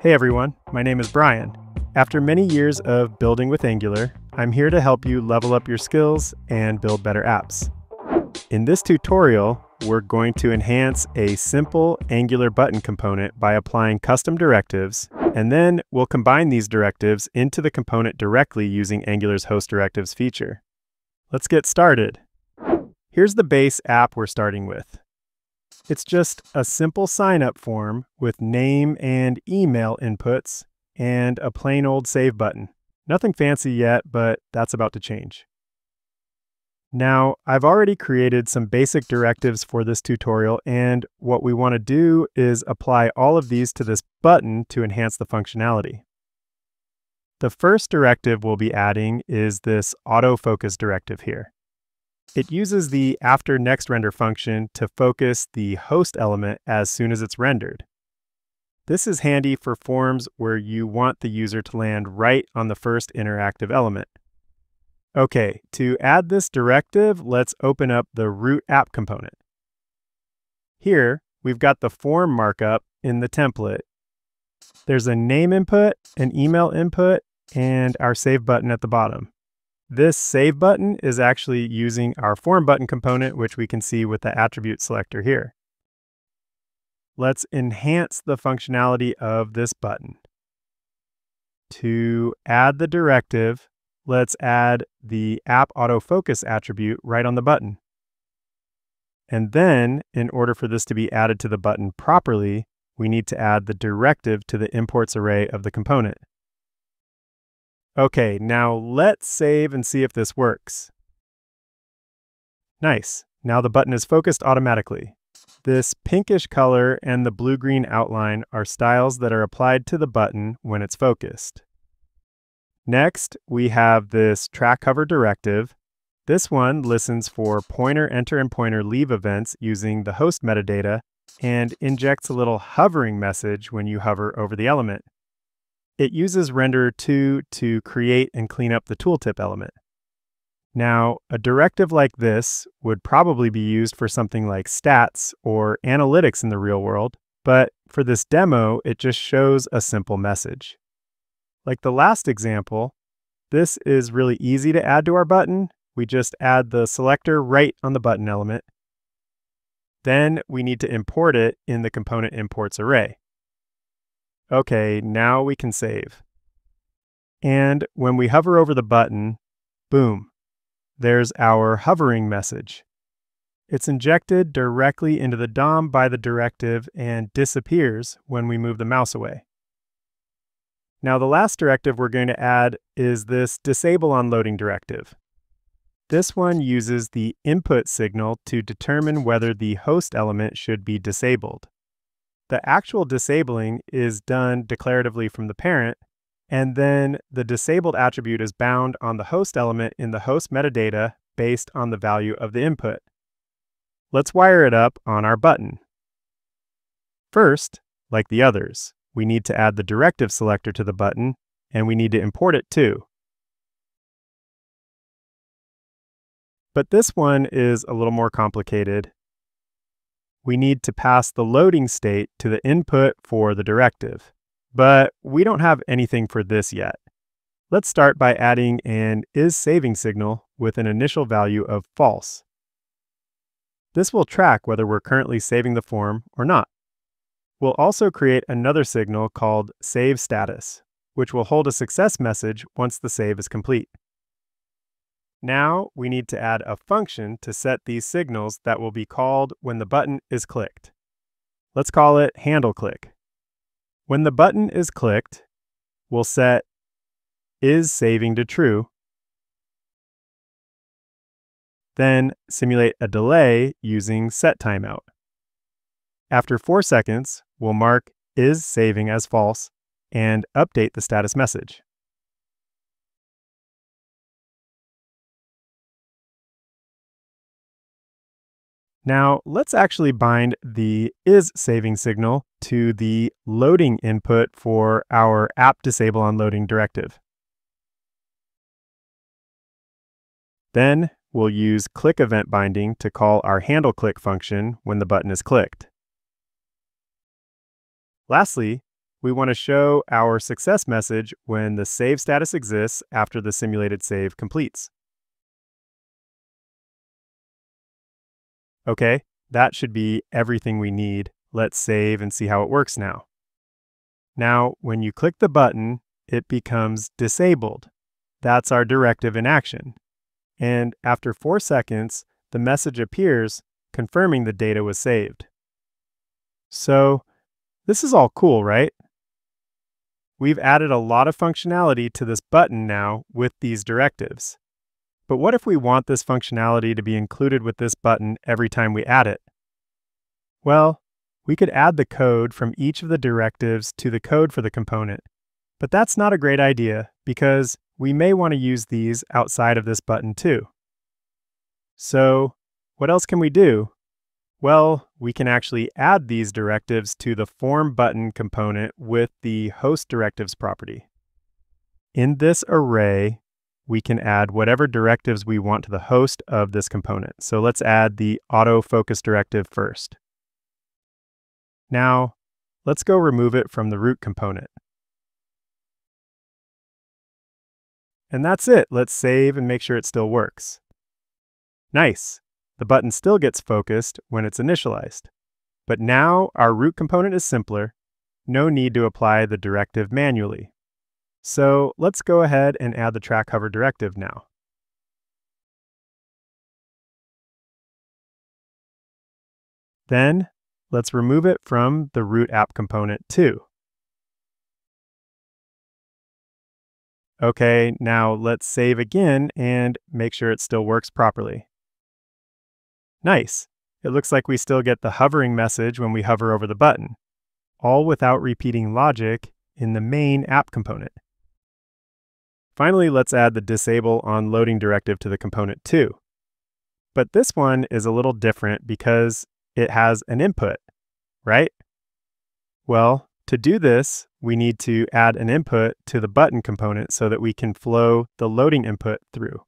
Hey everyone, my name is Brian. After many years of building with Angular, I'm here to help you level up your skills and build better apps. In this tutorial, we're going to enhance a simple Angular button component by applying custom directives, and then we'll combine these directives into the component directly using Angular's host directives feature. Let's get started. Here's the base app we're starting with. It's just a simple sign-up form with name and email inputs and a plain old save button. Nothing fancy yet, but that's about to change. Now, I've already created some basic directives for this tutorial, and what we want to do is apply all of these to this button to enhance the functionality. The first directive we'll be adding is this autofocus directive here. It uses the afterNextRender function to focus the host element as soon as it's rendered. This is handy for forms where you want the user to land right on the first interactive element. Okay, to add this directive, let's open up the root app component. Here, we've got the form markup in the template. There's a name input, an email input, and our save button at the bottom. This save button is actually using our form button component, which we can see with the attribute selector here. Let's enhance the functionality of this button. To add the directive, let's add the app autofocus attribute right on the button. And then, in order for this to be added to the button properly, we need to add the directive to the imports array of the component. Okay, now let's save and see if this works. Nice, now the button is focused automatically. This pinkish color and the blue-green outline are styles that are applied to the button when it's focused. Next, we have this track hover directive. This one listens for pointer enter and pointer leave events using the host metadata and injects a little hovering message when you hover over the element. It uses Renderer2 to create and clean up the tooltip element. Now, a directive like this would probably be used for something like stats or analytics in the real world, but for this demo, it just shows a simple message. Like the last example, this is really easy to add to our button. We just add the selector right on the button element. Then we need to import it in the component imports array. Okay, now we can save. And when we hover over the button, boom, there's our hovering message. It's injected directly into the DOM by the directive and disappears when we move the mouse away. Now the last directive we're going to add is this disableOnLoading directive. This one uses the input signal to determine whether the host element should be disabled. The actual disabling is done declaratively from the parent, and then the disabled attribute is bound on the host element in the host metadata based on the value of the input. Let's wire it up on our button. First, like the others, we need to add the directive selector to the button, and we need to import it too. But this one is a little more complicated. We need to pass the loading state to the input for the directive, but we don't have anything for this yet. Let's start by adding an isSaving signal with an initial value of false. This will track whether we're currently saving the form or not. We'll also create another signal called saveStatus, which will hold a success message once the save is complete. Now we need to add a function to set these signals that will be called when the button is clicked. Let's call it handleClick. When the button is clicked, we'll set isSaving to true, then simulate a delay using setTimeout. After 4 seconds, we'll mark isSaving as false and update the status message. Now, let's actually bind the isSaving signal to the loading input for our app disableOnLoading directive. Then, we'll use clickEventBinding to call our handleClick function when the button is clicked. Lastly, we want to show our success message when the save status exists after the simulated save completes. Okay, that should be everything we need. Let's save and see how it works now. Now, when you click the button, it becomes disabled. That's our directive in action. And after 4 seconds, the message appears confirming the data was saved. So, this is all cool, right? We've added a lot of functionality to this button now with these directives. But what if we want this functionality to be included with this button every time we add it? Well, we could add the code from each of the directives to the code for the component, but that's not a great idea because we may want to use these outside of this button too. So, what else can we do? Well, we can actually add these directives to the form button component with the host directives property. In this array, we can add whatever directives we want to the host of this component. So let's add the autofocus directive first. Now, let's go remove it from the root component. And that's it. Let's save and make sure it still works. Nice. The button still gets focused when it's initialized. But now our root component is simpler. No need to apply the directive manually. So let's go ahead and add the track hover directive now. Then let's remove it from the root app component too. Okay, now let's save again and make sure it still works properly. Nice. It looks like we still get the hovering message when we hover over the button, all without repeating logic in the main app component. Finally, let's add the disableOnLoading directive to the component too. But this one is a little different because it has an input, right? Well, to do this, we need to add an input to the button component so that we can flow the loading input through.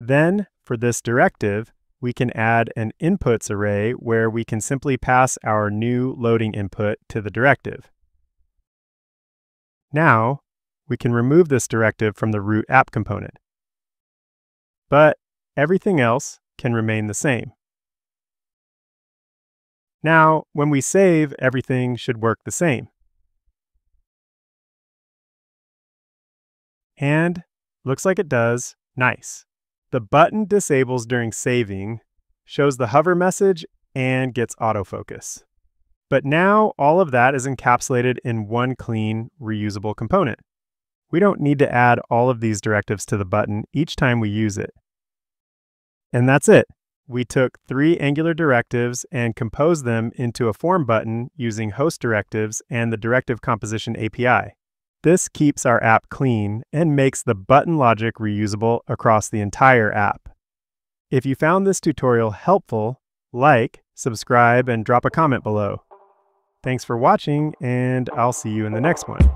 Then, for this directive, we can add an inputs array where we can simply pass our new loading input to the directive. Now, we can remove this directive from the root app component. But everything else can remain the same. Now, when we save, everything should work the same. And looks like it does. Nice. The button disables during saving, shows the hover message, and gets autofocus. But now all of that is encapsulated in one clean, reusable component. We don't need to add all of these directives to the button each time we use it. And that's it. We took 3 Angular directives and composed them into a form button using host directives and the Directive Composition API. This keeps our app clean and makes the button logic reusable across the entire app. If you found this tutorial helpful, like, subscribe, and drop a comment below. Thanks for watching, and I'll see you in the next one.